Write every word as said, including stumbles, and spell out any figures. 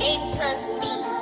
A plus B.